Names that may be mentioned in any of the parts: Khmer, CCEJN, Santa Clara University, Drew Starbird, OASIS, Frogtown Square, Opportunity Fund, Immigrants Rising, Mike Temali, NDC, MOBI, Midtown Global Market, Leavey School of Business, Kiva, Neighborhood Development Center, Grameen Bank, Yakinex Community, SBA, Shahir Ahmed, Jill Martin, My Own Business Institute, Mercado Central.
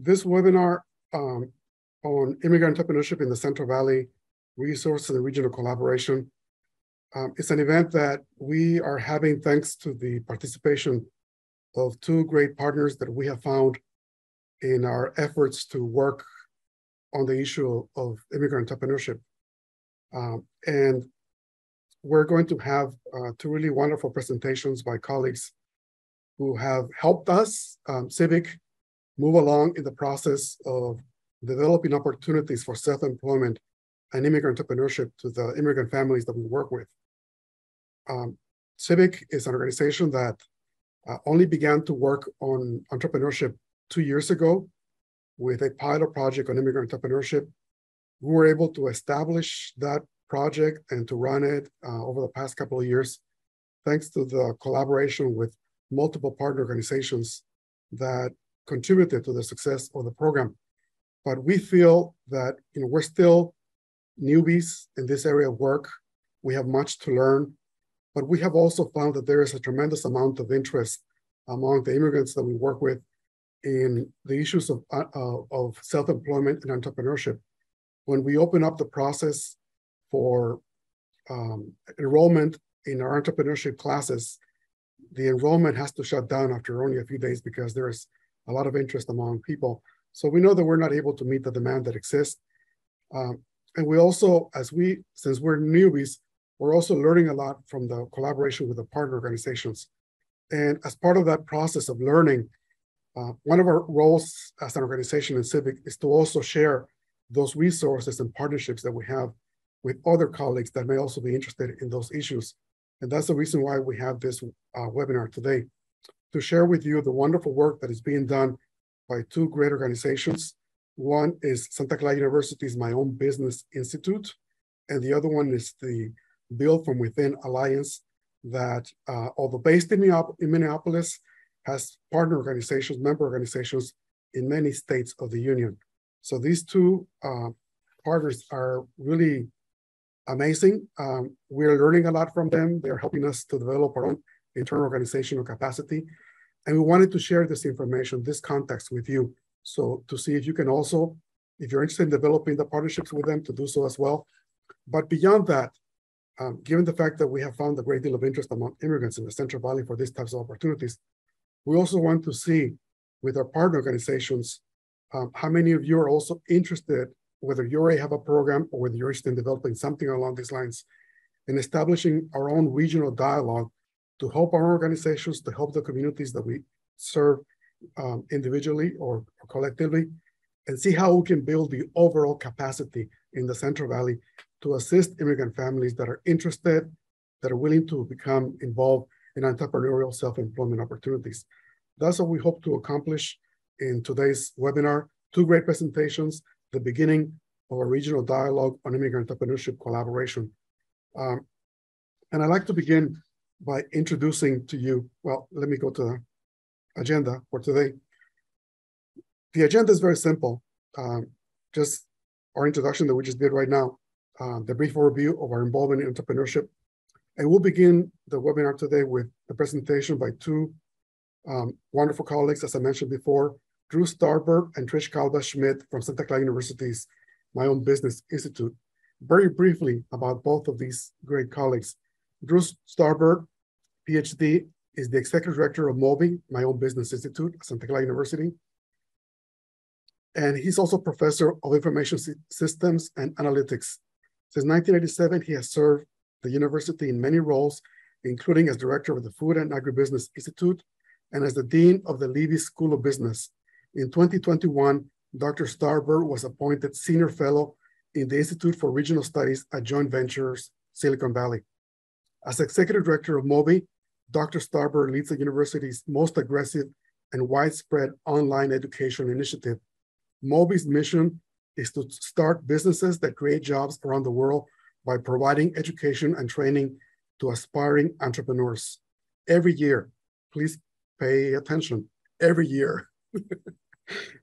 This webinar on immigrant entrepreneurship in the Central Valley, resources and regional collaboration. It's an event that we are having thanks to the participation of two great partners that we have found in our efforts to work on the issue of immigrant entrepreneurship. And we're going to have two really wonderful presentations by colleagues who have helped us, CVIIC, move along in the process of developing opportunities for self-employment and immigrant entrepreneurship to the immigrant families that we work with. CVIIC is an organization that only began to work on entrepreneurship 2 years ago with a pilot project on immigrant entrepreneurship. We were able to establish that project and to run it over the past couple of years, thanks to the collaboration with multiple partner organizations that contributed to the success of the program. But we feel that we're still newbies in this area of work. We have much to learn, but we have also found that there is a tremendous amount of interest among the immigrants that we work with in the issues of self-employment and entrepreneurship. When we open up the process for enrollment in our entrepreneurship classes, the enrollment has to shut down after only a few days because there is a lot of interest among people. So we know that we're not able to meet the demand that exists. And we also, since we're newbies, we're also learning a lot from the collaboration with the partner organizations. And as part of that process of learning, one of our roles as an organization in CVIIC is to also share those resources and partnerships that we have with other colleagues that may also be interested in those issues. And that's the reason why we have this webinar today, to share with you the wonderful work that is being done by two great organizations. One is Santa Clara University's My Own Business Institute, and the other one is the Build From Within Alliance that, although based in Minneapolis, has partner organizations, member organizations in many states of the union. So these two partners are really amazing. We're learning a lot from them. They're helping us to develop our own internal organizational capacity. And we wanted to share this information, this context with you. So to see if you can also, if you're interested in developing the partnerships with them, to do so as well. But beyond that, given the fact that we have found a great deal of interest among immigrants in the Central Valley for these types of opportunities, we also want to see with our partner organizations, how many of you are also interested, whether you already have a program or whether you're interested in developing something along these lines, and establishing our own regional dialogue to help our organizations, to help the communities that we serve individually or collectively, and see how we can build the overall capacity in the Central Valley to assist immigrant families that are interested, that are willing to become involved in entrepreneurial self-employment opportunities. That's what we hope to accomplish in today's webinar. Two great presentations, the beginning of a regional dialogue on immigrant entrepreneurship collaboration. And I'd like to begin by introducing to you, well, let me go to the agenda for today. The agenda is very simple. Just our introduction that we just did right now, the brief overview of our involvement in entrepreneurship. And we'll begin the webinar today with the presentation by two wonderful colleagues, as I mentioned before, Drew Starbird and Trish Kalbas-Schmidt from Santa Clara University's My Own Business Institute. Very briefly about both of these great colleagues. Drew Starbird, PhD, is the Executive Director of MOBI, My Own Business Institute at Santa Clara University. And he's also Professor of Information Systems and Analytics. Since 1987, he has served the university in many roles, including as Director of the Food and Agribusiness Institute and as the Dean of the Leavey School of Business. In 2021, Dr. Starbird was appointed Senior Fellow in the Institute for Regional Studies at Joint Ventures, Silicon Valley. As Executive Director of MOBI, Dr. Starbird leads the university's most aggressive and widespread online education initiative. MOBI's mission is to start businesses that create jobs around the world by providing education and training to aspiring entrepreneurs. Every year, please pay attention, every year,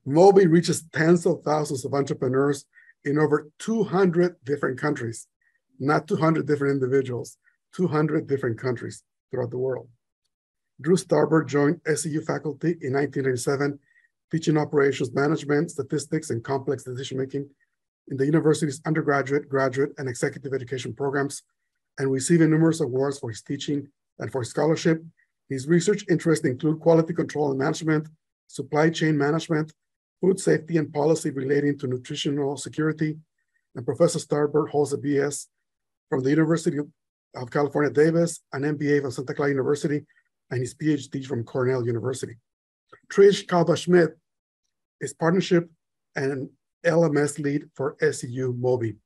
MOBI reaches tens of thousands of entrepreneurs in over 200 different countries, not 200 different individuals, 200 different countries throughout the world. Drew Starbird joined SCU faculty in 1987 teaching operations management, statistics, and complex decision-making in the university's undergraduate, graduate, and executive education programs, and receiving numerous awards for his teaching and for his scholarship. His research interests include quality control and management, supply chain management, food safety and policy relating to nutritional security, and Professor Starbird holds a BS from the University of California, Davis, an MBA from Santa Clara University, and his PhD from Cornell University. Trish Kalbas-Schmidt is partnership and LMS lead for SEU MOBI.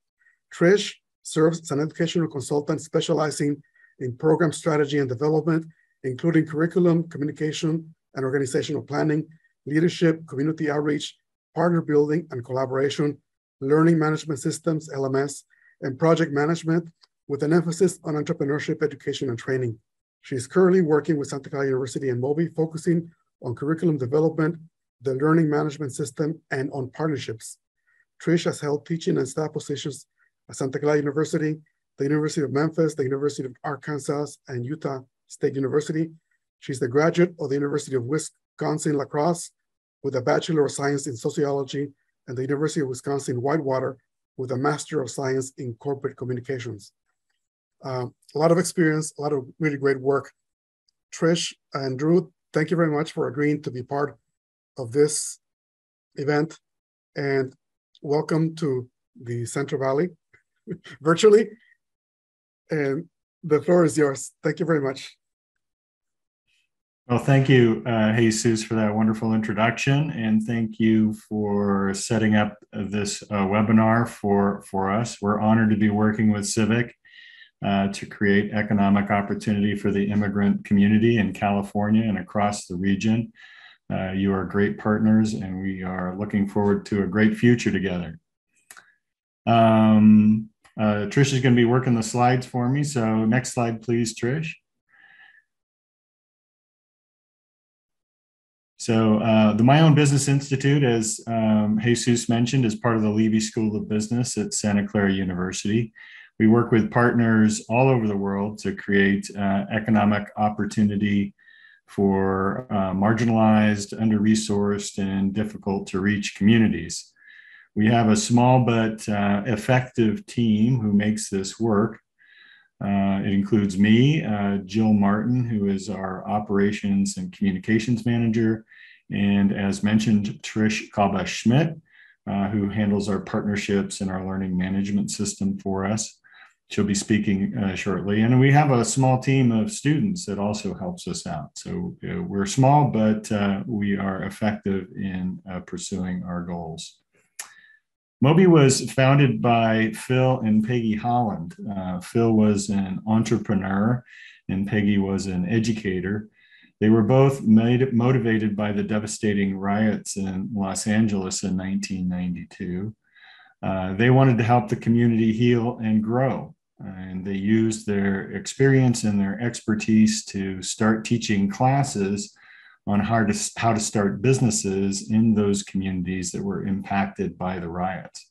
Trish serves as an educational consultant specializing in program strategy and development, including curriculum, communication, and organizational planning, leadership, community outreach, partner building and collaboration, learning management systems, LMS, and project management with an emphasis on entrepreneurship, education, and training. She is currently working with Santa Clara University and MOBI, focusing on curriculum development, the learning management system, and on partnerships. Trish has held teaching and staff positions at Santa Clara University, the University of Memphis, the University of Arkansas, and Utah State University. She's the graduate of the University of Wisconsin-La Crosse with a Bachelor of Science in Sociology and the University of Wisconsin-Whitewater with a Master of Science in Corporate Communications. A lot of experience, a lot of really great work. Trish and Drew, thank you very much for agreeing to be part of this event, and welcome to the Central Valley virtually. And the floor is yours. Thank you very much. Well, thank you, Jesus, for that wonderful introduction, and thank you for setting up this webinar for us. We're honored to be working with CVIIC to create economic opportunity for the immigrant community in California and across the region. You are great partners, and we are looking forward to a great future together. Trish is going to be working the slides for me, so next slide, please, Trish. So the My Own Business Institute, as Jesus mentioned, is part of the Leavey School of Business at Santa Clara University. We work with partners all over the world to create economic opportunity for marginalized, under-resourced, and difficult-to-reach communities. We have a small but effective team who makes this work. It includes me, Jill Martin, who is our operations and communications manager, and as mentioned, Trish Kalbas-Schmidt, who handles our partnerships and our learning management system for us. She'll be speaking shortly. And we have a small team of students that also helps us out. So we're small, but we are effective in pursuing our goals. MOBI was founded by Phil and Peggy Holland. Phil was an entrepreneur and Peggy was an educator. They were both motivated by the devastating riots in Los Angeles in 1992. They wanted to help the community heal and grow. And they used their experience and their expertise to start teaching classes on how to start businesses in those communities that were impacted by the riots.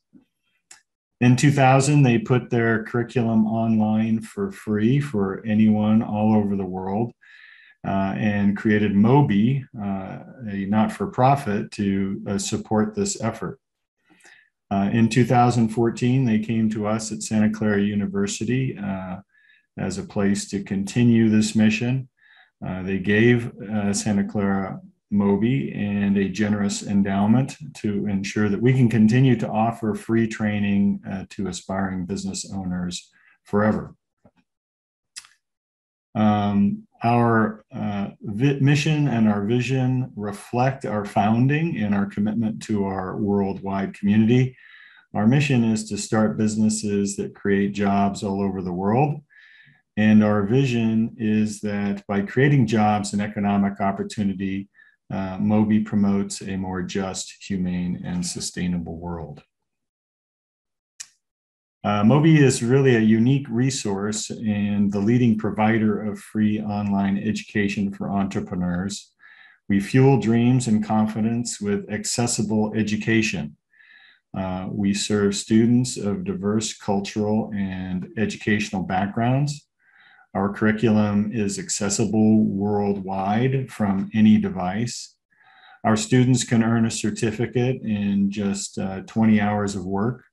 In 2000, they put their curriculum online for free for anyone all over the world and created MOBI, a not-for-profit, to support this effort. In 2014, they came to us at Santa Clara University as a place to continue this mission. They gave Santa Clara MOBI and a generous endowment to ensure that we can continue to offer free training to aspiring business owners forever. Our mission and our vision reflect our founding and our commitment to our worldwide community. Our mission is to start businesses that create jobs all over the world. And our vision is that by creating jobs and economic opportunity, MOBI promotes a more just, humane, and sustainable world. MOBI is really a unique resource and the leading provider of free online education for entrepreneurs. We fuel dreams and confidence with accessible education. We serve students of diverse cultural and educational backgrounds. Our curriculum is accessible worldwide from any device. Our students can earn a certificate in just 20 hours of work.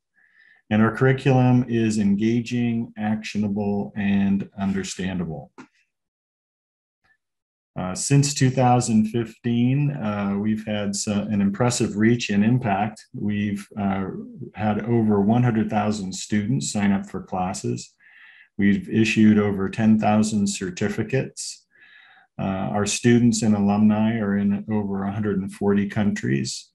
And our curriculum is engaging, actionable, and understandable. Since 2015, we've had an impressive reach and impact. We've had over 100,000 students sign up for classes. We've issued over 10,000 certificates. Our students and alumni are in over 140 countries.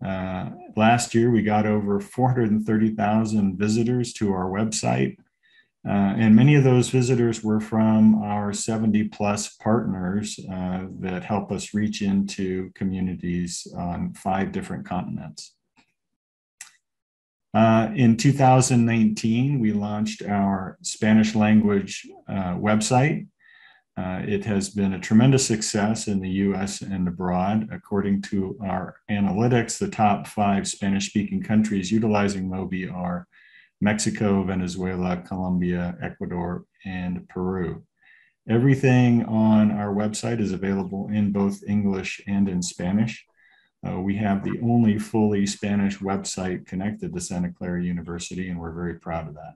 Last year, we got over 430,000 visitors to our website. And many of those visitors were from our 70-plus partners that help us reach into communities on 5 different continents. In 2019, we launched our Spanish language website. It has been a tremendous success in the U.S. and abroad. According to our analytics, the top 5 Spanish-speaking countries utilizing MOBI are Mexico, Venezuela, Colombia, Ecuador, and Peru. Everything on our website is available in both English and in Spanish. We have the only fully Spanish website connected to Santa Clara University, and we're very proud of that.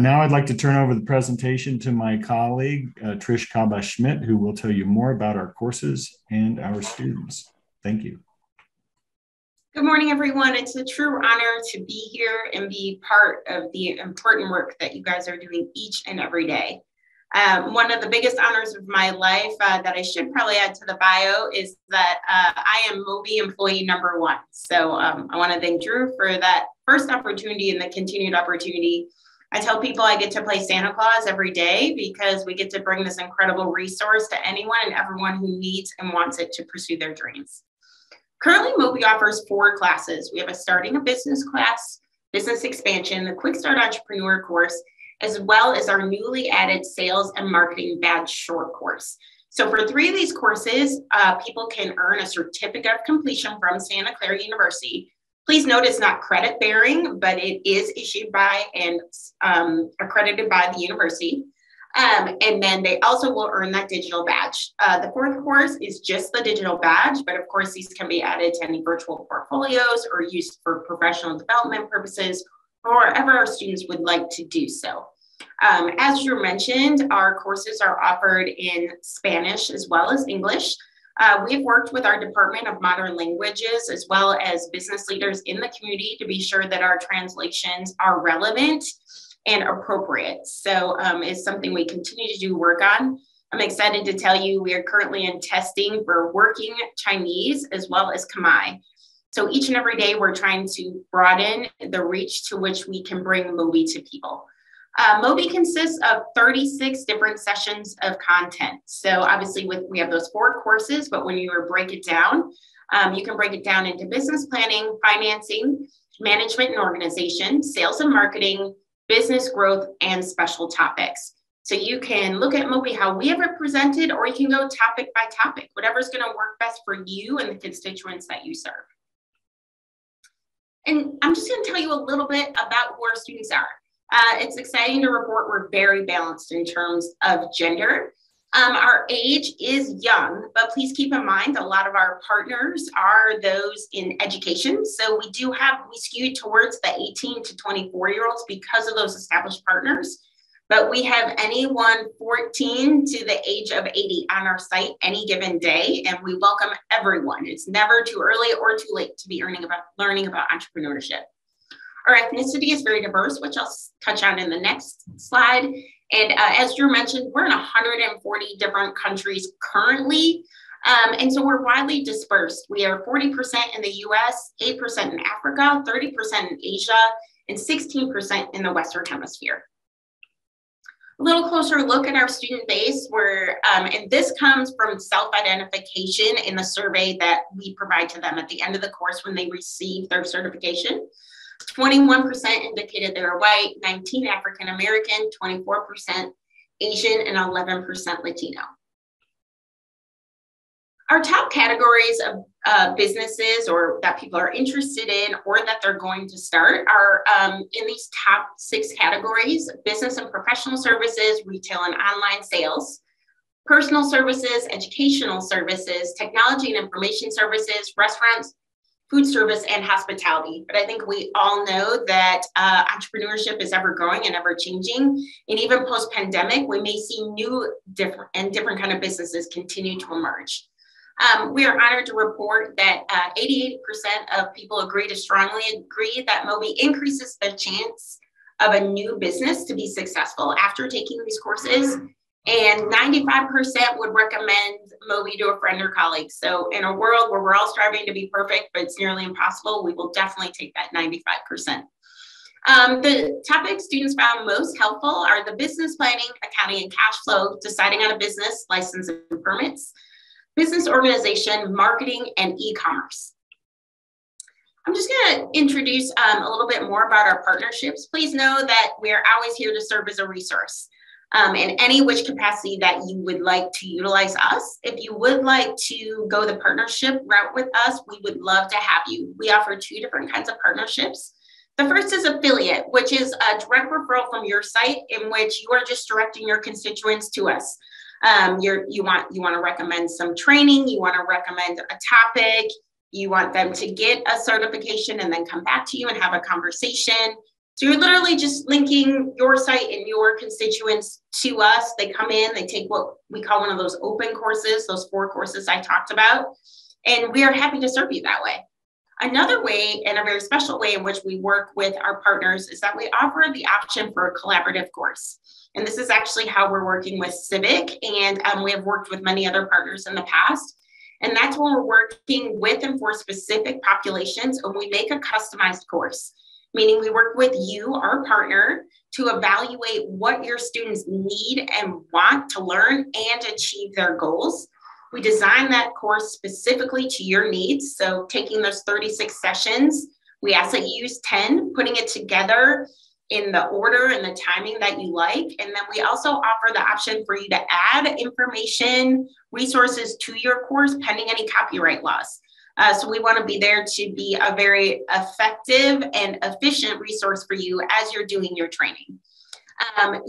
Now I'd like to turn over the presentation to my colleague, Trish Kalbas-Schmidt, who will tell you more about our courses and our students. Thank you. Good morning, everyone. It's a true honor to be here and be part of the important work that you guys are doing each and every day. One of the biggest honors of my life that I should probably add to the bio is that I am MOBI employee #1. So I want to thank Drew for that first opportunity and the continued opportunity. I tell people I get to play Santa Claus every day because we get to bring this incredible resource to anyone and everyone who needs and wants it to pursue their dreams. Currently, MOBI offers 4 classes. We have a starting a business class, business expansion, the Quick Start Entrepreneur course, as well as our newly added sales and marketing badge short course. So for 3 of these courses, people can earn a certificate of completion from Santa Clara University. Please note it's not credit bearing, but it is issued by and accredited by the university. And then they also will earn that digital badge. The 4th course is just the digital badge, but of course these can be added to any virtual portfolios or used for professional development purposes, or wherever our students would like to do so. As Drew mentioned, our courses are offered in Spanish as well as English. We've worked with our Department of Modern Languages as well as business leaders in the community to be sure that our translations are relevant and appropriate. So it's something we continue to do work on. I'm excited to tell you we are currently in testing for working Chinese as well as Khmer. So each and every day we're trying to broaden the reach to which we can bring MOBI to people. MOBI consists of 36 different sessions of content. So obviously we have those 4 courses, but when you break it down, you can break it down into business planning, financing, management and organization, sales and marketing, business growth, and special topics. So you can look at MOBI how we have it presented, or you can go topic by topic, whatever's going to work best for you and the constituents that you serve. And I'm just going to tell you a little bit about where students are. It's exciting to report we're very balanced in terms of gender. Our age is young, but please keep in mind a lot of our partners are those in education. So we skew towards the 18 to 24-year-olds because of those established partners. But we have anyone 14 to the age of 80 on our site any given day, and we welcome everyone. It's never too early or too late to be learning about entrepreneurship. Our ethnicity is very diverse, which I'll touch on in the next slide. And as Drew mentioned, we're in 140 different countries currently. And so we're widely dispersed. We are 40% in the US, 8% in Africa, 30% in Asia, and 16% in the Western Hemisphere. A little closer look at our student base, where, and this comes from self-identification in the survey that we provide to them at the end of the course when they receive their certification. 21% indicated they were white, 19% African American, 24% Asian, and 11% Latino. Our top categories of businesses or that people are interested in or that they're going to start are in these top 6 categories: business and professional services, retail and online sales, personal services, educational services, technology and information services, restaurants, food service, and hospitality. But I think we all know that entrepreneurship is ever growing and ever changing. And even post pandemic, we may see new different kind of businesses continue to emerge. We are honored to report that 88% of people strongly agree that MOBI increases the chance of a new business to be successful after taking these courses. And 95% would recommend MOBI to a friend or colleague. So in a world where we're all striving to be perfect, but it's nearly impossible, we will definitely take that 95%. The topics students found most helpful are the business planning, accounting and cash flow, deciding on a business, license and permits, business organization, marketing, and e-commerce. I'm just going to introduce a little bit more about our partnerships. Please know that we are always here to serve as a resource in any which capacity that you would like to utilize us. If you would like to go the partnership route with us, we would love to have you. We offer two different kinds of partnerships. The first is affiliate, which is a direct referral from your site in which you are just directing your constituents to us. You want to recommend some training, you want to recommend a topic, you want them to get a certification and then come back to you and have a conversation. So you're literally just linking your site and your constituents to us. They come in, they take what we call one of those open courses, those 4 courses I talked about, and we are happy to serve you that way. Another way, and a very special way in which we work with our partners, is that we offer the option for a collaborative course. And this is actually how we're working with CVIIC, and we have worked with many other partners in the past. And that's when we're working with and for specific populations, and we make a customized course, meaning we work with you, our partner, to evaluate what your students need and want to learn and achieve their goals. We design that course specifically to your needs. So taking those 36 sessions, we ask that you use 10, putting it together in the order and the timing that you like. And then we also offer the option for you to add information, resources to your course pending any copyright laws. So we want to be there to be a very effective and efficient resource for you as you're doing your training.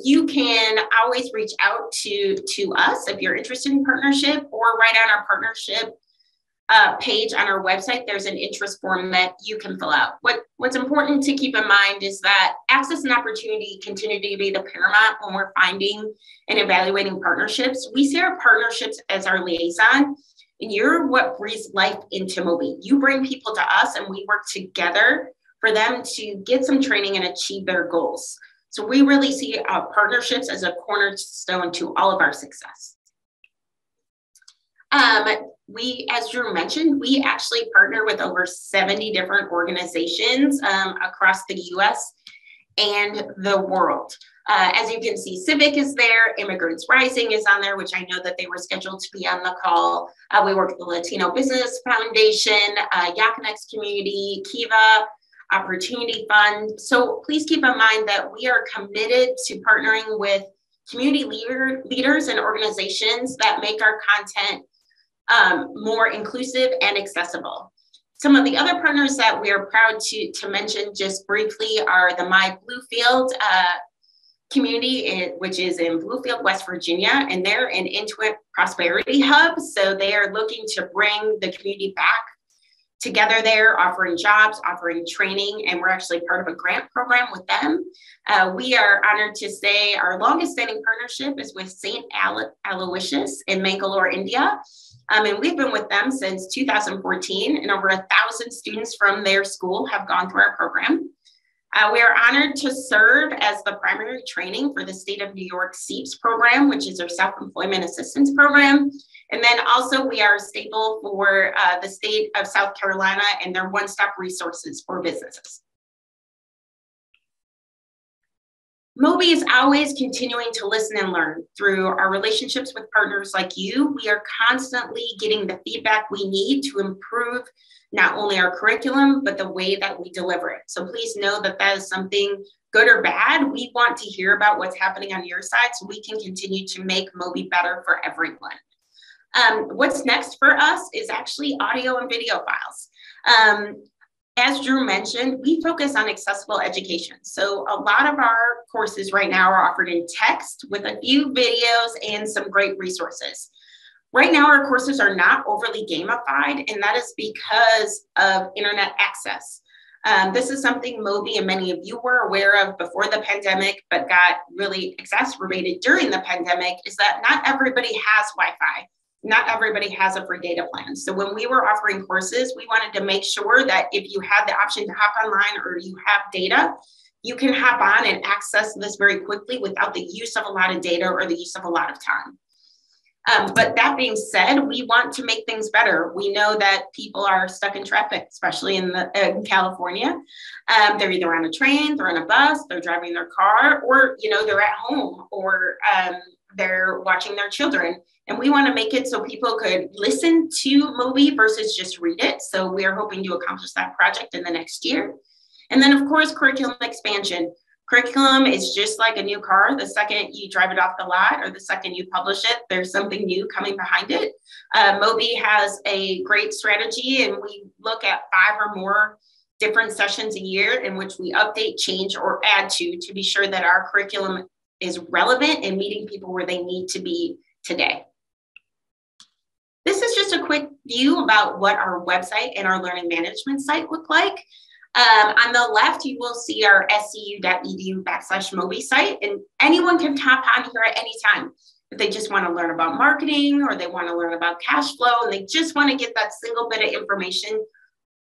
You can always reach out to us if you're interested in partnership, or right on our partnership page on our website, there's an interest form that you can fill out. What's important to keep in mind is that access and opportunity continue to be the paramount when we're finding and evaluating partnerships. We see our partnerships as our liaison, and you're what breathes life into MOBI. You bring people to us, and we work together for them to get some training and achieve their goals. So we really see our partnerships as a cornerstone to all of our success. We, as Drew mentioned, we actually partner with over 70 different organizations across the US and the world. As you can see, CVIIC is there, Immigrants Rising is on there, which I know that they were scheduled to be on the call. We work with the Latino Business Foundation, Yakinex Community, Kiva, Opportunity Fund. So please keep in mind that we are committed to partnering with community leaders and organizations that make our content more inclusive and accessible. Some of the other partners that we are proud to mention just briefly are the My Bluefield community, which is in Bluefield, West Virginia, and they're an Intuit Prosperity Hub. So they are looking to bring the community back together there, offering jobs, offering training, and we're actually part of a grant program with them. We are honored to say our longest standing partnership is with St. Aloysius in Mangalore, India. And we've been with them since 2014, and over 1,000 students from their school have gone through our program. We are honored to serve as the primary training for the state of New York SEAPS program, which is our self-employment assistance program. And then also we are a staple for the state of South Carolina and their one-stop resources for businesses. MOBI is always continuing to listen and learn. Through our relationships with partners like you, we are constantly getting the feedback we need to improve not only our curriculum, but the way that we deliver it. So please know that that is something good or bad. We want to hear about what's happening on your side so we can continue to make MOBI better for everyone. What's next for us is actually audio and video files. As Drew mentioned, we focus on accessible education. So a lot of our courses right now are offered in text with a few videos and some great resources. Right now, our courses are not overly gamified, and that is because of internet access. This is something MOBI and many of you were aware of before the pandemic, but got really exacerbated during the pandemic, is that not everybody has Wi-Fi. Not everybody has a free data plan. So when we were offering courses, we wanted to make sure that if you had the option to hop online or you have data, you can hop on and access this very quickly without the use of a lot of data or the use of a lot of time. But that being said, we want to make things better. We know that people are stuck in traffic, especially in California. They're either on a train, they're on a bus, they're driving their car, or they're at home, or they're watching their children. And we want to make it so people could listen to MOBI versus just read it. So we are hoping to accomplish that project in the next year. And then, of course, curriculum expansion. Curriculum is just like a new car. The second you drive it off the lot or the second you publish it, there's something new coming behind it. MOBI has a great strategy, and we look at 5 or more different sessions a year in which we update, change, or add to be sure that our curriculum is relevant and meeting people where they need to be today. This is just a quick view about what our website and our learning management site look like. On the left, you will see our scu.edu/MOBI site, and anyone can hop on here at any time. If they just want to learn about marketing, or they want to learn about cash flow, and they just want to get that single bit of information,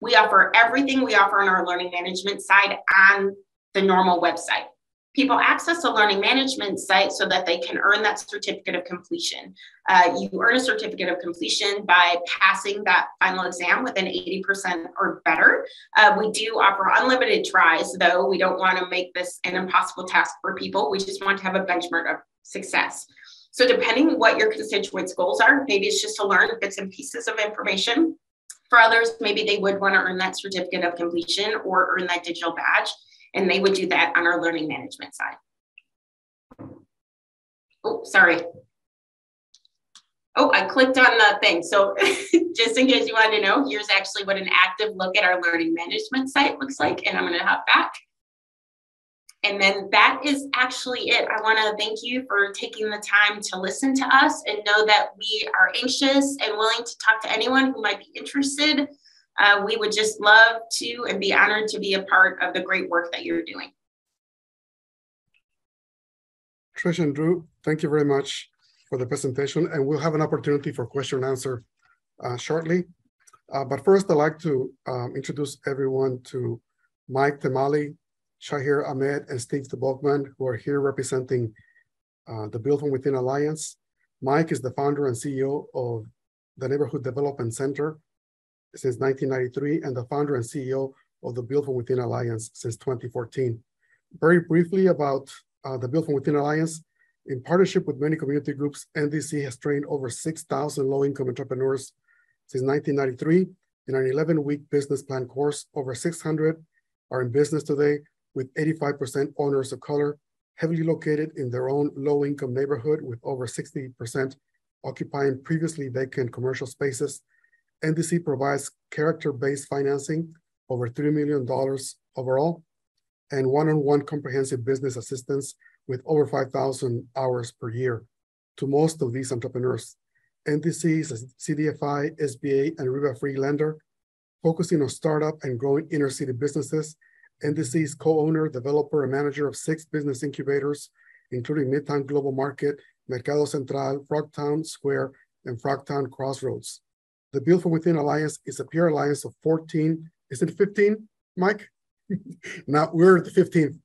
we offer everything we offer on our learning management side on the normal website. People access the learning management site so that they can earn that certificate of completion. You earn a certificate of completion by passing that final exam with an 80% or better. We do offer unlimited tries, though. We don't want to make this an impossible task for people. We just want to have a benchmark of success. So depending on what your constituents' goals are, maybe it's just to learn bits and pieces of information. For others, maybe they would want to earn that certificate of completion or earn that digital badge. And they would do that on our learning management side. Oh, sorry. Oh, I clicked on the thing. So just in case you wanted to know, here's actually what an active look at our learning management site looks like. And I'm going to hop back. And then that is actually it. I want to thank you for taking the time to listen to us, and know that we are anxious and willing to talk to anyone who might be interested. We would just love to and be honored to be a part of the great work that you're doing. Trish and Drew, thank you very much for the presentation, and we'll have an opportunity for question and answer shortly. But first, I'd like to introduce everyone to Mike Temali, Shahir Ahmed, and Steve Tobocman, who are here representing the Build From Within Alliance. Mike is the founder and CEO of the Neighborhood Development Center since 1993, and the founder and CEO of the Build From Within Alliance since 2014. Very briefly about the Build From Within Alliance, in partnership with many community groups, NDC has trained over 6,000 low-income entrepreneurs since 1993 in an 11-week business plan course. Over 600 are in business today, with 85% owners of color, heavily located in their own low-income neighborhood, with over 60% occupying previously vacant commercial spaces. NDC provides character-based financing, over $3 million overall, and one-on-one comprehensive business assistance with over 5,000 hours per year to most of these entrepreneurs. NDC is a CDFI, SBA, and RIBA-free lender, focusing on startup and growing inner-city businesses. NDC is co-owner, developer, and manager of 6 business incubators, including Midtown Global Market, Mercado Central, Frogtown Square, and Frogtown Crossroads. The Build From Within Alliance is a peer alliance of 14, is it 15, Mike? Now we're the 15th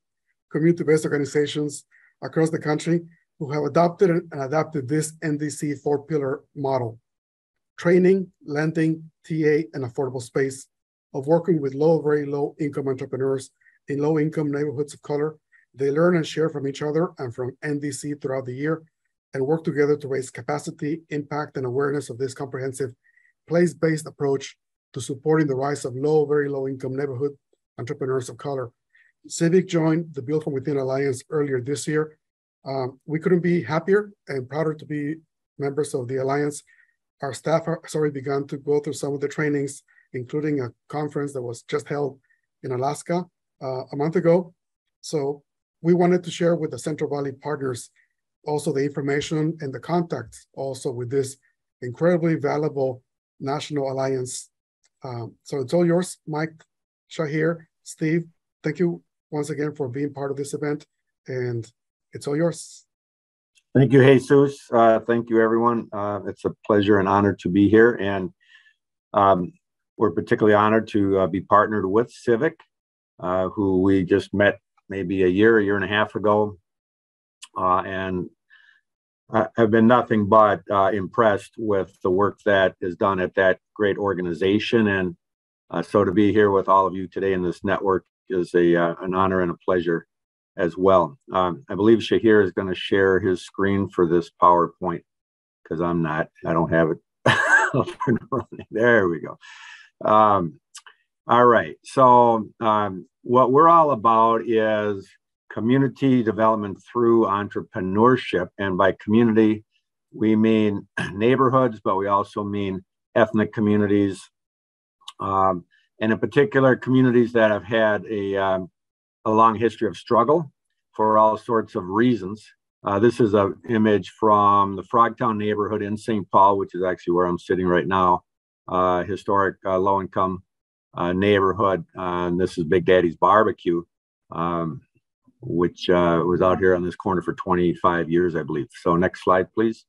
community-based organizations across the country who have adopted and adapted this NDC 4-pillar model: training, lending, TA, and affordable space, of working with low, very low-income entrepreneurs in low-income neighborhoods of color. They learn and share from each other and from NDC throughout the year, and work together to raise capacity, impact, and awareness of this comprehensive place-based approach to supporting the rise of low, very low-income neighborhood entrepreneurs of color. CVIIC joined the Build From Within Alliance earlier this year. We couldn't be happier and prouder to be members of the Alliance. Our staff has already begun to go through some of the trainings including a conference that was just held in Alaska a month ago. So we wanted to share with the Central Valley partners also the information and the contacts also with this incredibly valuable national alliance. So it's all yours, Mike, Shahir, Steve. Thank you once again for being part of this event, and it's all yours. Thank you, Jesus. Thank you, everyone. It's a pleasure and honor to be here, and we're particularly honored to be partnered with CVIIC, who we just met maybe a year and a half ago, and I've been nothing but impressed with the work that is done at that great organization. And so to be here with all of you today in this network is an honor and a pleasure as well. I believe Shahir is going to share his screen for this PowerPoint because I don't have it. There we go. All right. So what we're all about is community development through entrepreneurship. And by community, we mean neighborhoods, but we also mean ethnic communities, and in particular, communities that have had a long history of struggle for all sorts of reasons. This is an image from the Frogtown neighborhood in St. Paul, which is actually where I'm sitting right now, historic low-income neighborhood. And this is Big Daddy's Barbecue, which was out here on this corner for 25 years, I believe. So next slide, please.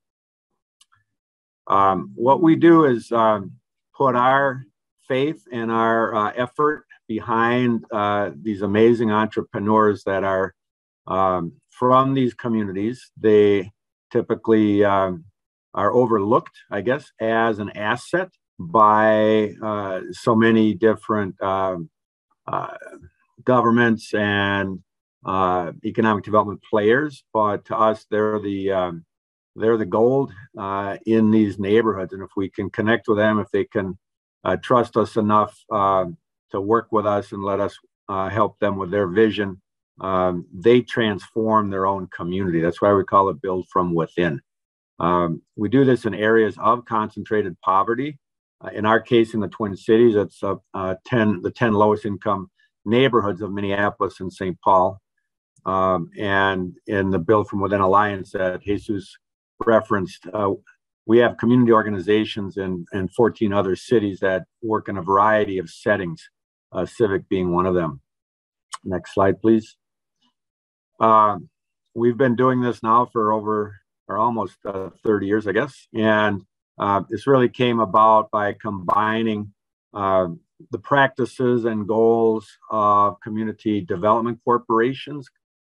What we do is put our faith and our effort behind these amazing entrepreneurs that are from these communities. They typically are overlooked, I guess, as an asset by so many different governments and economic development players, but to us, they're the gold in these neighborhoods. And if we can connect with them, if they can trust us enough to work with us and let us help them with their vision, they transform their own community. That's why we call it Build From Within. We do this in areas of concentrated poverty. In our case, in the Twin Cities, it's the 10 lowest income neighborhoods of Minneapolis and St. Paul. And in the Build From Within Alliance that Jesus referenced, we have community organizations in 14 other cities that work in a variety of settings, CVIIC being one of them. Next slide, please. We've been doing this now for almost 30 years, I guess. And this really came about by combining the practices and goals of community development corporations,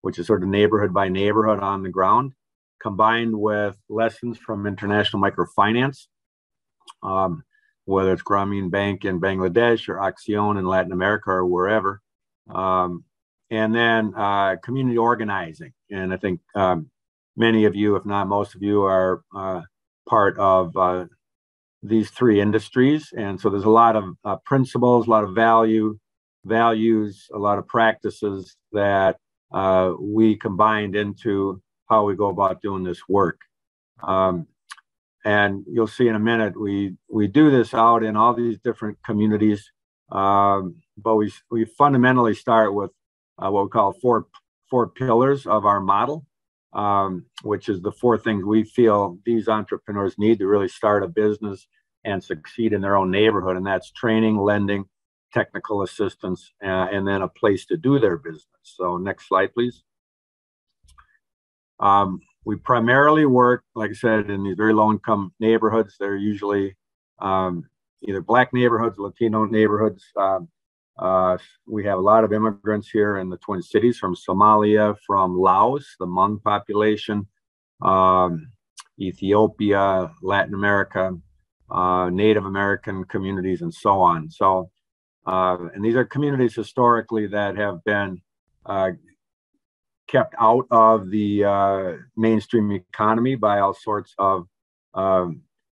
which is sort of neighborhood by neighborhood on the ground, combined with lessons from international microfinance, whether it's Grameen Bank in Bangladesh or Accion in Latin America or wherever. And then community organizing. And I think many of you, if not most of you, are part of these three industries. And so there's a lot of principles, a lot of values, a lot of practices that we combined into how we go about doing this work. And you'll see in a minute, we do this out in all these different communities, but we fundamentally start with what we call four pillars of our model, which is the four things we feel these entrepreneurs need to really start a business and succeed in their own neighborhood. And that's training, lending, technical assistance, and then a place to do their business. So next slide, please. We primarily work, like I said, in these very low-income neighborhoods. They're usually either Black neighborhoods, Latino neighborhoods. We have a lot of immigrants here in the Twin Cities from Somalia, from Laos, the Hmong population, Ethiopia, Latin America, Native American communities, and so on. So, and these are communities historically that have been kept out of the mainstream economy by all sorts of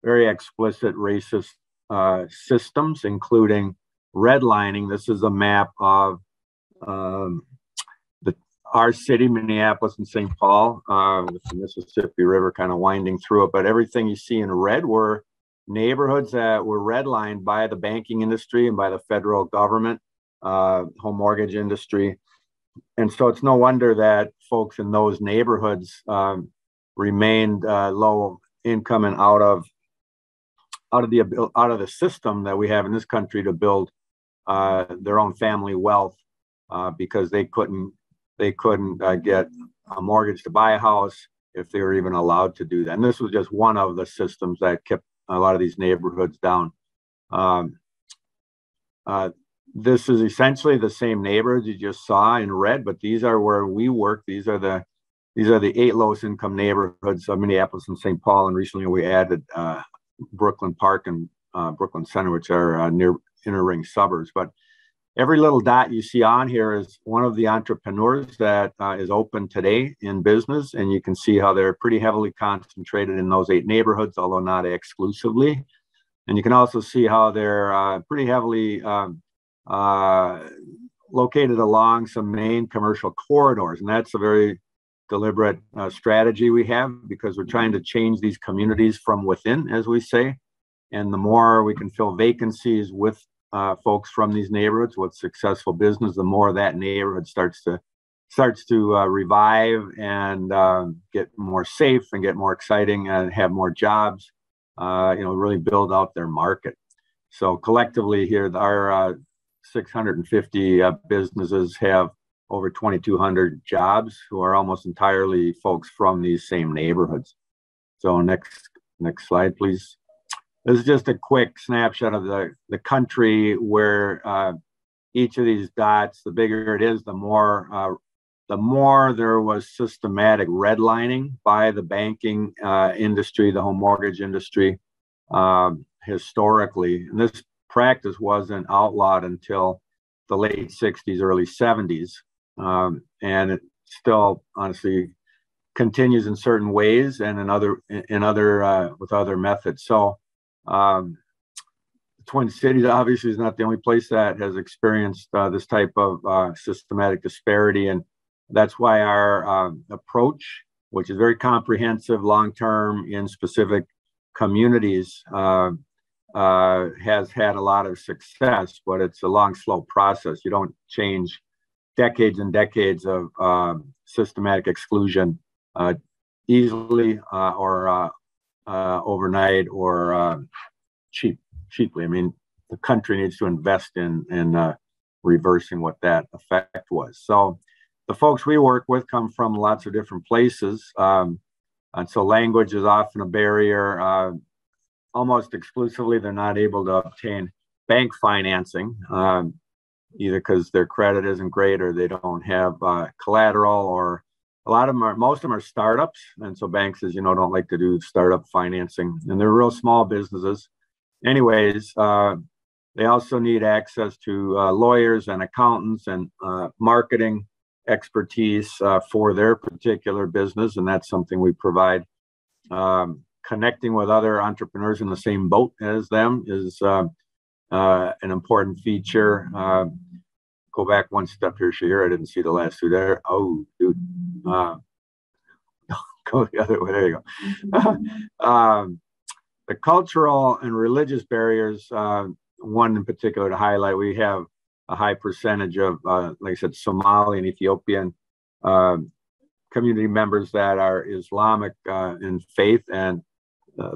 very explicit racist systems, including redlining. This is a map of our city, Minneapolis and St. Paul, with the Mississippi River kind of winding through it. But everything you see in red were neighborhoods that were redlined by the banking industry and by the federal government, home mortgage industry. And so it's no wonder that folks in those neighborhoods remained low income and out of the system that we have in this country to build their own family wealth because they couldn't get a mortgage to buy a house if they were even allowed to do that. And this was just one of the systems that kept a lot of these neighborhoods down. This is essentially the same neighborhoods you just saw in red, but these are where we work. These are the 8 lowest income neighborhoods of Minneapolis and St. Paul, and recently we added Brooklyn Park and Brooklyn Center, which are near inner ring suburbs. But every little dot you see on here is one of the entrepreneurs that is open today in business, and you can see how they're pretty heavily concentrated in those 8 neighborhoods, although not exclusively. And you can also see how they're pretty heavily located along some main commercial corridors, and that's a very deliberate strategy we have, because we're trying to change these communities from within, as we say. And the more we can fill vacancies with folks from these neighborhoods with successful business, the more that neighborhood starts to revive and get more safe and get more exciting and have more jobs, really build out their market. So collectively here, our 650 businesses have over 2,200 jobs, who are almost entirely folks from these same neighborhoods. So next slide, please. This is just a quick snapshot of the country where each of these dots, the bigger it is, the more there was systematic redlining by the banking industry, the home mortgage industry, historically. And this practice wasn't outlawed until the late 60s, early 70s. And it still honestly continues in certain ways and with other methods. So Twin Cities obviously is not the only place that has experienced this type of systematic disparity. And that's why our approach, which is very comprehensive, long-term in specific communities, has had a lot of success, but it's a long, slow process. You don't change decades and decades of systematic exclusion easily or overnight or cheaply. I mean, the country needs to invest in reversing what that effect was. So the folks we work with come from lots of different places. And so language is often a barrier. Almost exclusively, they're not able to obtain bank financing, either because their credit isn't great or they don't have collateral, or most of them are startups. And so banks, as you know, don't like to do startup financing, and they're real small businesses. Anyways, they also need access to lawyers and accountants and marketing expertise for their particular business. And that's something we provide. Connecting with other entrepreneurs in the same boat as them is an important feature. Go back one step here, Shahir. I didn't see the last two there. Oh, dude. Go the other way. There you go. The cultural and religious barriers, one in particular to highlight, we have a high percentage of, like I said, Somali and Ethiopian community members that are Islamic in faith, and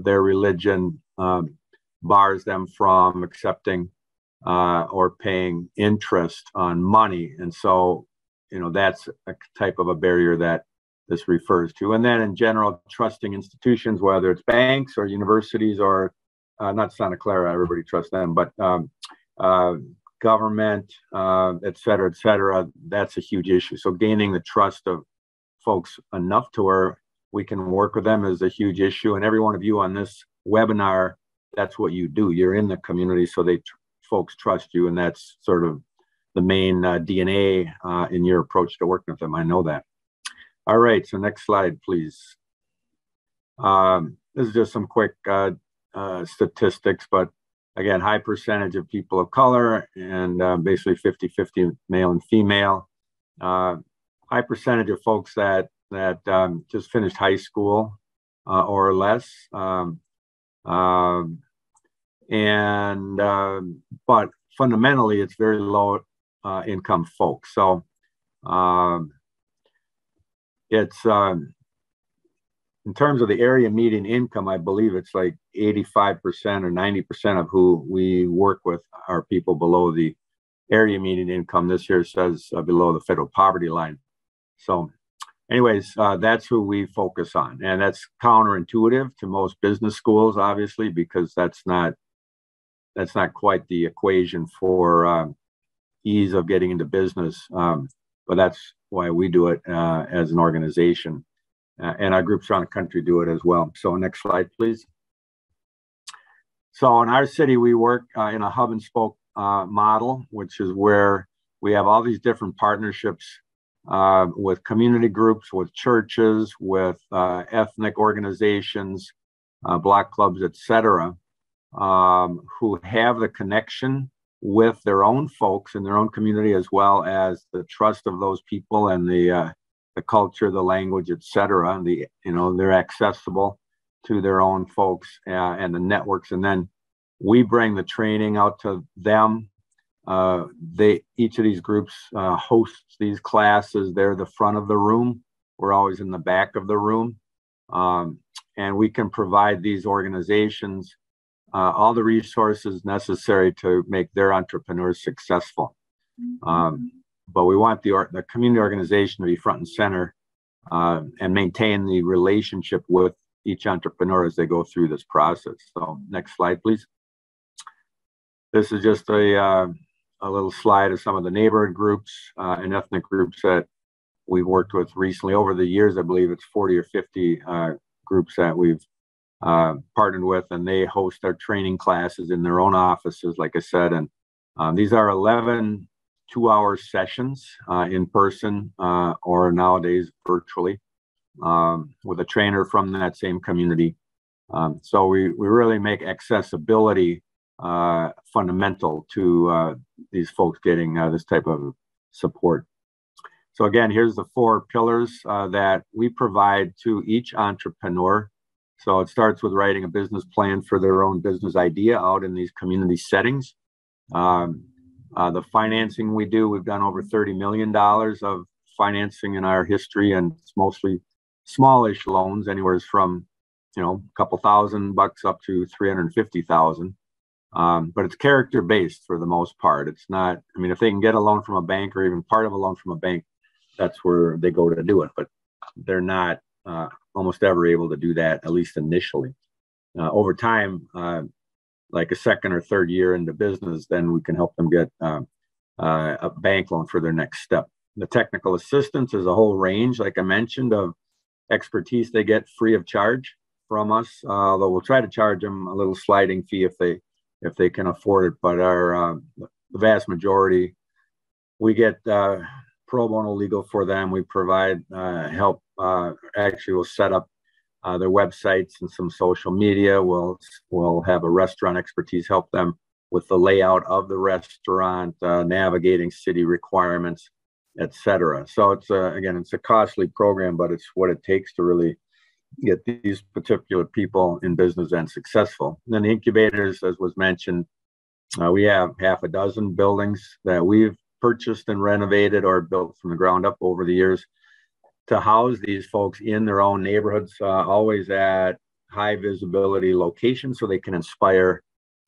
their religion bars them from accepting or paying interest on money. And so, that's a type of a barrier that this refers to. And then in general, trusting institutions, whether it's banks or universities or not Santa Clara, everybody trusts them, but government, et cetera, that's a huge issue. So gaining the trust of folks enough to where we can work with them is a huge issue. And every one of you on this webinar, that's what you do. You're in the community, so folks trust you, and that's sort of the main DNA in your approach to working with them. I know that. All right, so next slide, please. This is just some quick statistics, but again, high percentage of people of color, and basically 50-50 male and female. High percentage of folks that just finished high school or less. and but fundamentally it's very low income folks. So it's in terms of the area median income, I believe it's like 85% or 90% of who we work with are people below the area median income. This here says below the federal poverty line. So anyways, that's who we focus on. And that's counterintuitive to most business schools, obviously, because that's not quite the equation for ease of getting into business. But that's why we do it as an organization. And our groups around the country do it as well. So next slide, please. So in our city, we work in a hub and spoke model, which is where we have all these different partnerships with community groups, with churches, with ethnic organizations, block clubs, etc., who have the connection with their own folks in their own community, as well as the trust of those people and the culture, the language, etc. And they're accessible to their own folks and the networks. And then we bring the training out to them. Each of these groups hosts these classes. They're the front of the room. We're always in the back of the room. And we can provide these organizations all the resources necessary to make their entrepreneurs successful. But we want the community organization to be front and center and maintain the relationship with each entrepreneur as they go through this process. So next slide, please. This is just a little slide of some of the neighborhood groups and ethnic groups that we've worked with recently. Over the years, I believe it's 40 or 50 groups that we've partnered with, and they host their training classes in their own offices, like I said. And these are 11 two-hour sessions in person or nowadays virtually with a trainer from that same community. So we really make accessibility fundamental to these folks getting this type of support. So again, here's the four pillars that we provide to each entrepreneur. So it starts with writing a business plan for their own business idea out in these community settings. The financing we do, we've done over $30 million of financing in our history, and it's mostly smallish loans, anywhere from a couple $1,000 up to $350,000. But it's character based for the most part. It's not, I mean, if they can get a loan from a bank or even part of a loan from a bank, that's where they go to do it. But they're not almost ever able to do that, at least initially. Over time, like a second or third year into business, then we can help them get a bank loan for their next step. The technical assistance is a whole range, like I mentioned, of expertise they get free of charge from us, although we'll try to charge them a little sliding fee if they can afford it. But the vast majority, we get pro bono legal for them. We provide help, actually we'll set up their websites and some social media. We'll have a restaurant expertise help them with the layout of the restaurant, navigating city requirements, etc. So it's a costly program, but it's what it takes to really get these particular people in business and successful. And then the incubators, as was mentioned, we have half a dozen buildings that we've purchased and renovated or built from the ground up over the years to house these folks in their own neighborhoods, always at high visibility locations, so they can inspire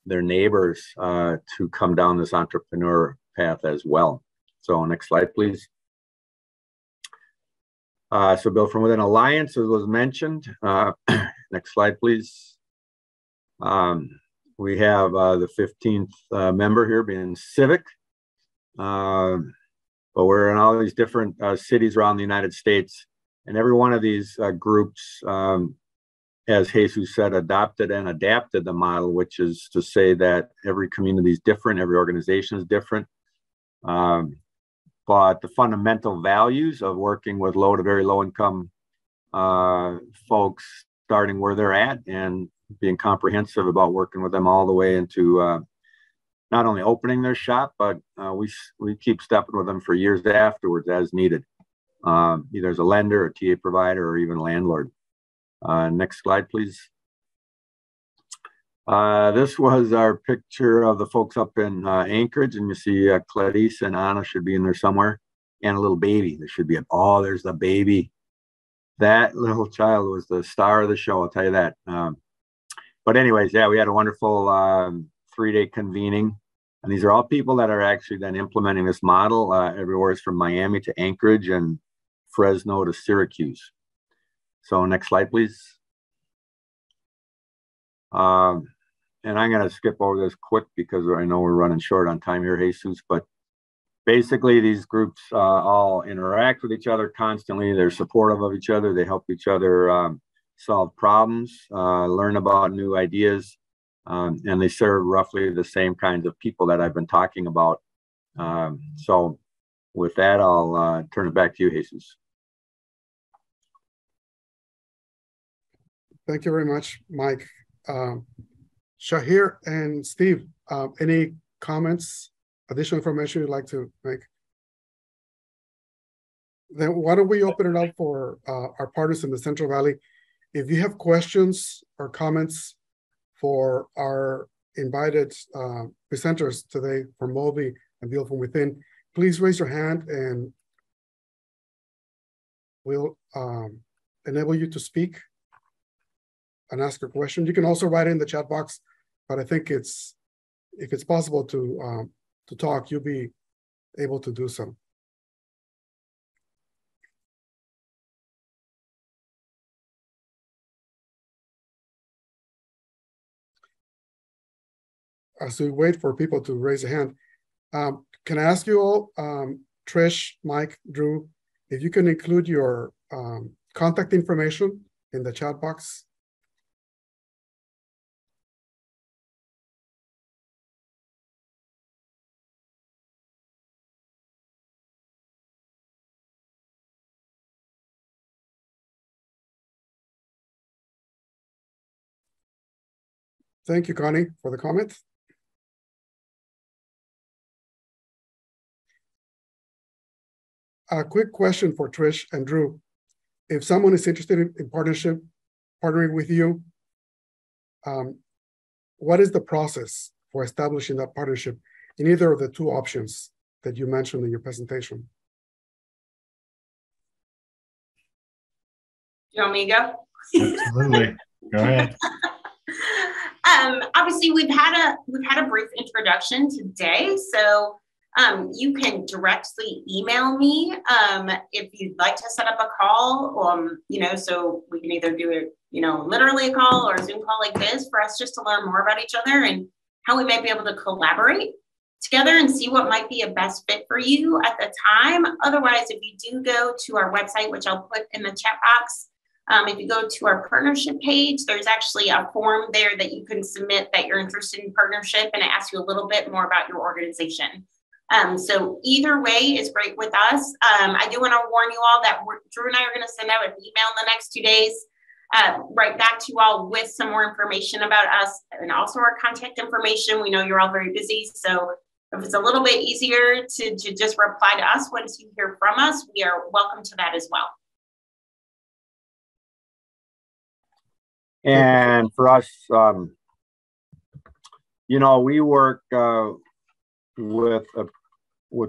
their neighbors to come down this entrepreneur path as well. So next slide, please. So Build From Within Alliance, as was mentioned. Next slide, please. We have the 15th member here being Civic. But we're in all these different cities around the United States. And every one of these groups, as Jesus said, adopted and adapted the model, which is to say that every community is different, every organization is different. But the fundamental values of working with low to very low income folks, starting where they're at and being comprehensive about working with them all the way into not only opening their shop, but we keep stepping with them for years afterwards as needed, either as a lender, a TA provider, or even landlord. Next slide, please. This was our picture of the folks up in Anchorage, and you see Clarice and Anna should be in there somewhere, and a little baby. There should be a, oh, there's the baby. That little child was the star of the show, I'll tell you that. But anyways, yeah, we had a wonderful 3-day convening. And these are all people that are actually then implementing this model everywhere. It's from Miami to Anchorage and Fresno to Syracuse. So next slide, please. And I'm going to skip over this quick because I know we're running short on time here, Jesus. But basically, these groups all interact with each other constantly. They're supportive of each other. They help each other solve problems, learn about new ideas. And they serve roughly the same kinds of people that I've been talking about. So with that, I'll turn it back to you, Jesus. Thank you very much, Mike. Shahir and Steve, any comments, additional information you'd like to make? Then why don't we open it up for our partners in the Central Valley? If you have questions or comments for our invited presenters today from MOBI and Build From Within, please raise your hand and we'll enable you to speak and ask a question. You can also write in the chat box, but I think it's, if it's possible to talk, you'll be able to do so. As we wait for people to raise a hand, can I ask you all, Trish, Mike, Drew, if you can include your contact information in the chat box? Thank you, Connie, for the comment. A quick question for Trish and Drew. If someone is interested in partnering with you, what is the process for establishing that partnership in either of the two options that you mentioned in your presentation? You want me to go? Absolutely. Go ahead. Obviously, we've had a brief introduction today, so you can directly email me if you'd like to set up a call. You know, so we can either do it, you know, literally a call or a Zoom call like this for us just to learn more about each other and how we might be able to collaborate together and see what might be a best fit for you at the time. Otherwise, if you do go to our website, which I'll put in the chat box. If you go to our partnership page, there's actually a form there that you can submit that you're interested in partnership, and it asks you a little bit more about your organization. So either way is great with us. I do want to warn you all that Drew and I are going to send out an email in the next 2 days, right back to you all with some more information about us and also our contact information. We know you're all very busy, so if it's a little bit easier to just reply to us once you hear from us, we are welcome to that as well. And for us, you know, we work with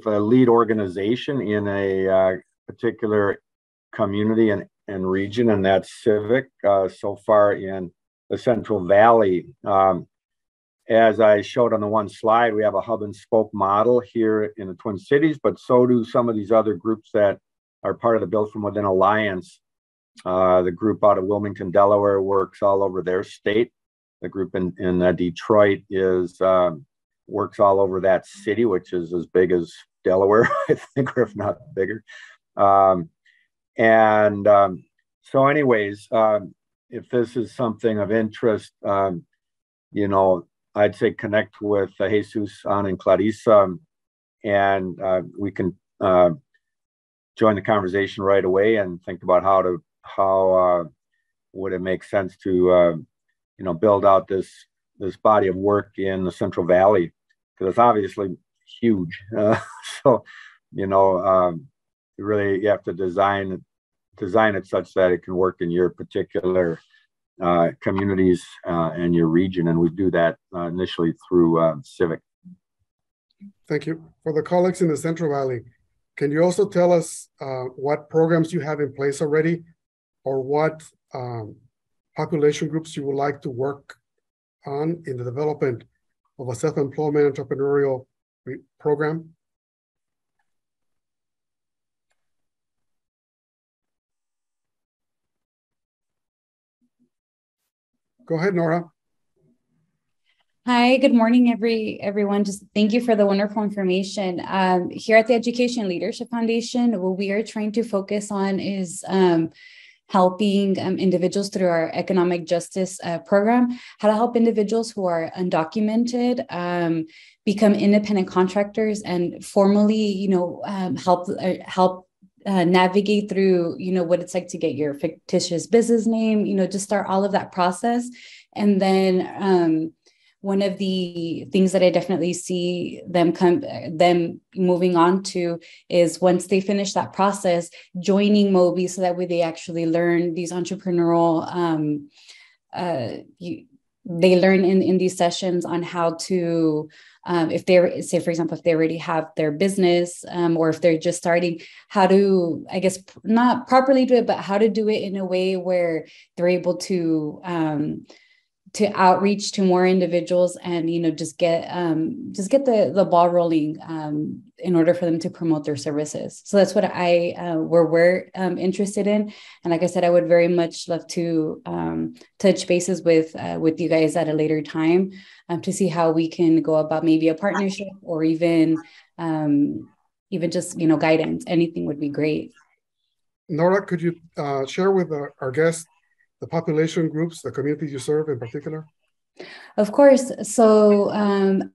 a lead organization in a particular community and region, and that's CVIIC, so far in the Central Valley. As I showed on the one slide, we have a hub and spoke model here in the Twin Cities, but so do some of these other groups that are part of the Build From Within Alliance. The group out of Wilmington, Delaware works all over their state. The group in Detroit is works all over that city, which is as big as Delaware, I think, or if not bigger. So anyways, if this is something of interest, you know, I'd say connect with Jesus, Anna, and Clarice, and we can join the conversation right away and think about how would it make sense to you know, build out this body of work in the Central Valley, because it's obviously huge. So you know, you have to design it such that it can work in your particular communities and your region, and we do that initially through CVIIC. Thank you. For the colleagues in the Central Valley, can you also tell us what programs you have in place already, or what population groups you would like to work on in the development of a self-employment entrepreneurial program? Go ahead, Nora. Hi, good morning, everyone. Just thank you for the wonderful information. Here at the Education Leadership Foundation, what we are trying to focus on is helping individuals through our economic justice program, how to help individuals who are undocumented become independent contractors and formally, help navigate through, what it's like to get your fictitious business name, just start all of that process. And then one of the things that I definitely see them moving on to is, once they finish that process, joining MOBI, so that way they actually learn these entrepreneurial, they learn in these sessions on how to, if they say, for example, if they already have their business or if they're just starting, how to, I guess, not properly do it, but how to do it in a way where they're able to outreach to more individuals and, just get the ball rolling in order for them to promote their services. So that's what we're interested in. And like I said, I would very much love to touch bases with you guys at a later time to see how we can go about maybe a partnership or even just, guidance. Anything would be great. Nora, could you share with our guests the population groups, the communities you serve in particular? Of course. So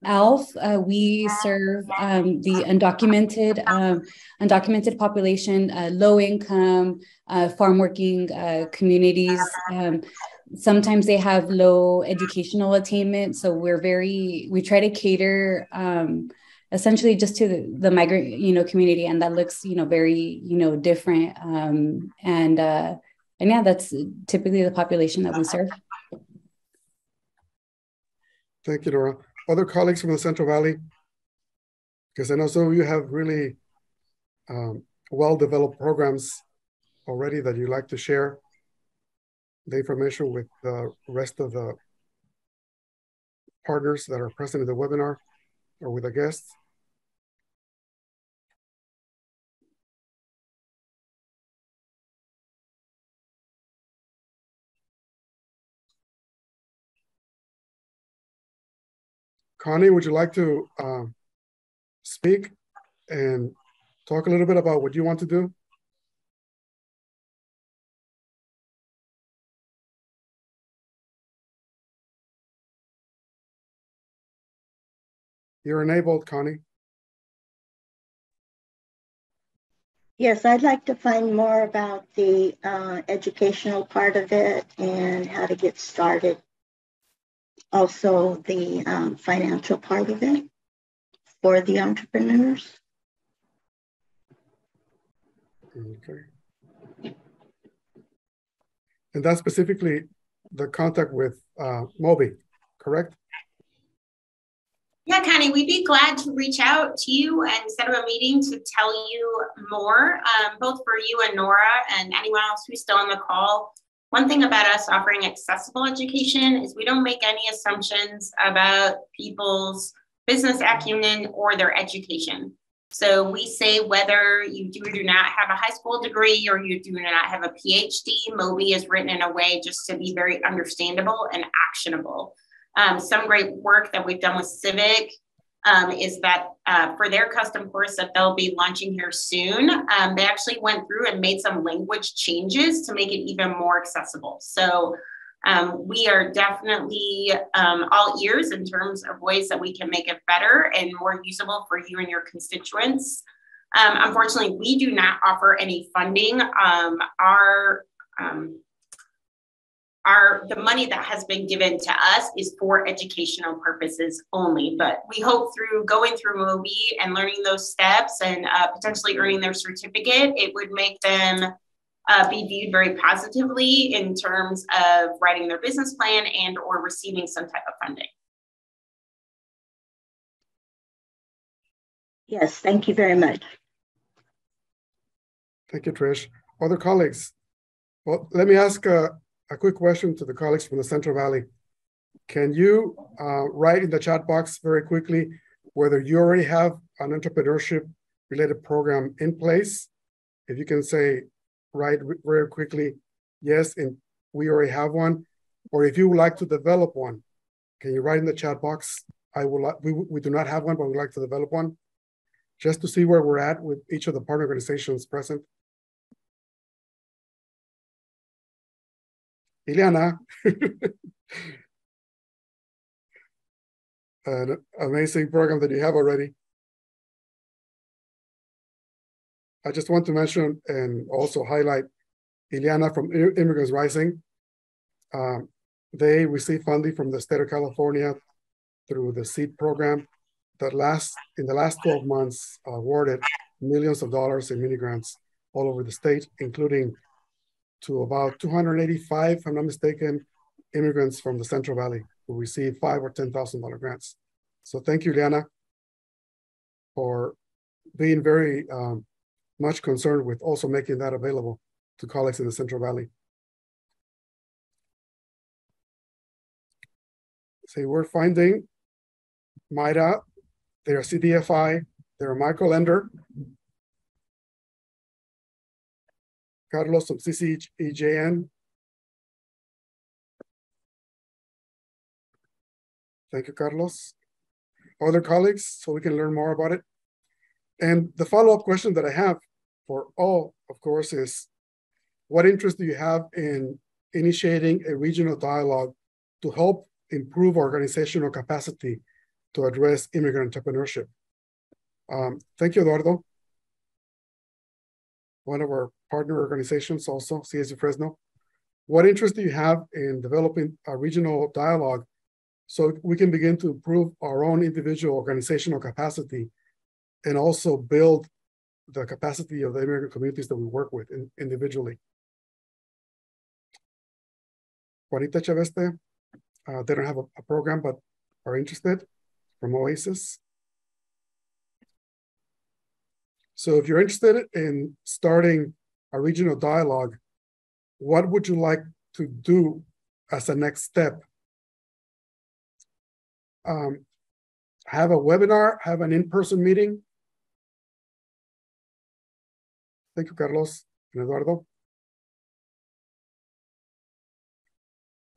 ALF, we serve the undocumented population, low-income, farm-working communities. Sometimes they have low educational attainment, so we try to cater essentially just to the migrant, community, and that looks, very, different And yeah, that's typically the population that we serve. Thank you, Nora. Other colleagues from the Central Valley? Because I know some of you have really well-developed programs already that you'd like to share the information with the rest of the partners that are present in the webinar or with the guests. Connie, would you like to speak and talk a little bit about what you want to do? You're enabled, Connie. Yes, I'd like to find more about the educational part of it and how to get started. Also the financial part of it for the entrepreneurs. Okay. And that's specifically the contact with MOBI, correct? Yeah, Connie, we'd be glad to reach out to you and set up a meeting to tell you more, both for you and Nora and anyone else who's still on the call. One thing about us offering accessible education is we don't make any assumptions about people's business acumen or their education. So we say whether you do or do not have a high school degree or you do not have a PhD, MOBI is written in a way just to be very understandable and actionable. Some great work that we've done with CVIIC is that for their custom course that they'll be launching here soon, they actually went through and made some language changes to make it even more accessible. So we are definitely all ears in terms of ways that we can make it better and more usable for you and your constituents. Unfortunately, we do not offer any funding. The money that has been given to us is for educational purposes only, but we hope through going through MOBI and learning those steps and potentially earning their certificate, it would make them be viewed very positively in terms of writing their business plan and or receiving some type of funding. Yes, thank you very much. Thank you, Trish. Other colleagues? Well, let me ask a quick question to the colleagues from the Central Valley. Can you write in the chat box very quickly whether you already have an entrepreneurship related program in place? If you can say, write very quickly, yes, and we already have one. Or if you would like to develop one, can you write in the chat box? I would like, we do not have one, but we'd like to develop one, just to see where we're at with each of the partner organizations present. Ileana, an amazing program that you have already. I just want to mention and also highlight Ileana from Immigrants Rising. They receive funding from the state of California through the SEED program that in the last 12 months awarded millions of dollars in mini grants all over the state, including to about 285, if I'm not mistaken, immigrants from the Central Valley who receive $5,000 or $10,000 grants. So thank you, Ileana, for being very much concerned with also making that available to colleagues in the Central Valley. So we're finding MIDA, they're a CDFI, they're a microlender. Carlos from CCEJN. Thank you, Carlos. Other colleagues, so we can learn more about it. And the follow-up question that I have for all, of course, is what interest do you have in initiating a regional dialogue to help improve organizational capacity to address immigrant entrepreneurship? Thank you, Eduardo. One of our partner organizations also, CSU Fresno. What interest do you have in developing a regional dialogue so we can begin to improve our own individual organizational capacity and also build the capacity of the immigrant communities that we work with individually? Juanita Chaveste, they don't have a program, but are interested, from Oasis. So if you're interested in starting a regional dialogue, what would you like to do as a next step? Have a webinar, have an in-person meeting? Thank you, Carlos and Eduardo.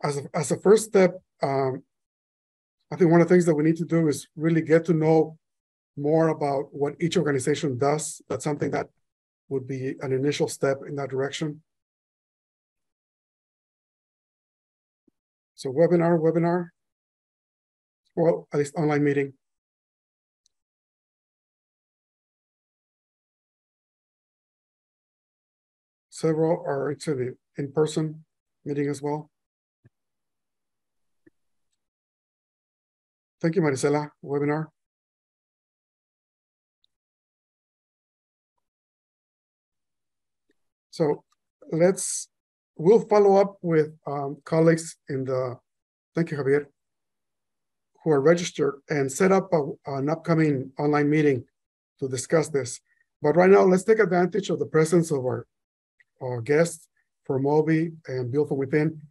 As a first step, I think one of the things that we need to do is really get to know more about what each organization does. That's something that would be an initial step in that direction. So webinar, well, at least online meeting. Several are into the in-person meeting as well. Thank you, Marisela, webinar. So we'll follow up with colleagues in the, thank you, Javier, who are registered and set up an upcoming online meeting to discuss this. But right now, let's take advantage of the presence of our guests from MOBI and Build From Within.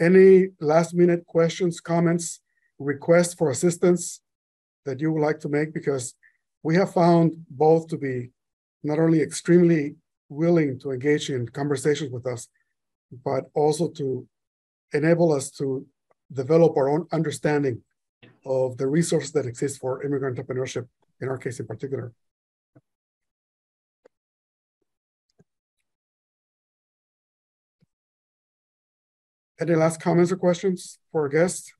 Any last minute questions, comments, requests for assistance that you would like to make, because we have found both to be not only extremely willing to engage in conversations with us, but also to enable us to develop our own understanding of the resources that exist for immigrant entrepreneurship, in our case in particular. Any last comments or questions for our guests?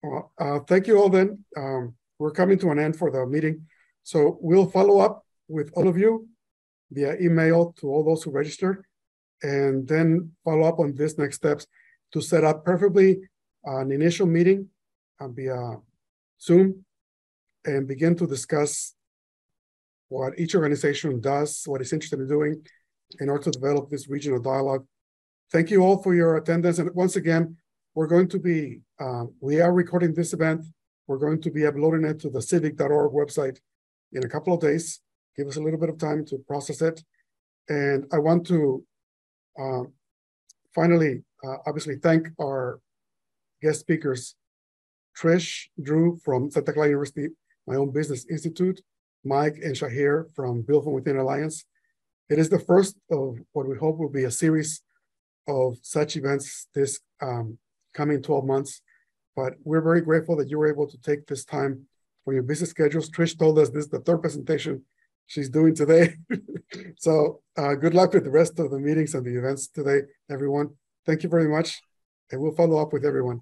Well, thank you all then. We're coming to an end for the meeting. So we'll follow up with all of you via email to all those who registered, and then follow up on these next steps. to set up perfectly an initial meeting via Zoom and begin to discuss what each organization does, what it's interested in doing, in order to develop this regional dialogue. Thank you all for your attendance. And once again, we're going to be, we are recording this event. We're going to be uploading it to the civic.org website in a couple of days. Give us a little bit of time to process it. And I want to finally, obviously thank our guest speakers, Trish, Drew from Santa Clara University, My Own Business Institute, Mike and Shahir from Build From Within Alliance. It is the first of what we hope will be a series of such events this coming 12 months. But we're very grateful that you were able to take this time for your busy schedules. Trish told us this is the third presentation she's doing today. So good luck with the rest of the meetings and the events today, everyone. Thank you very much. And we'll follow up with everyone.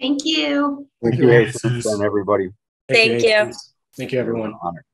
Thank you. Thank you, everybody. Thank you. Thank you, everyone. An honor.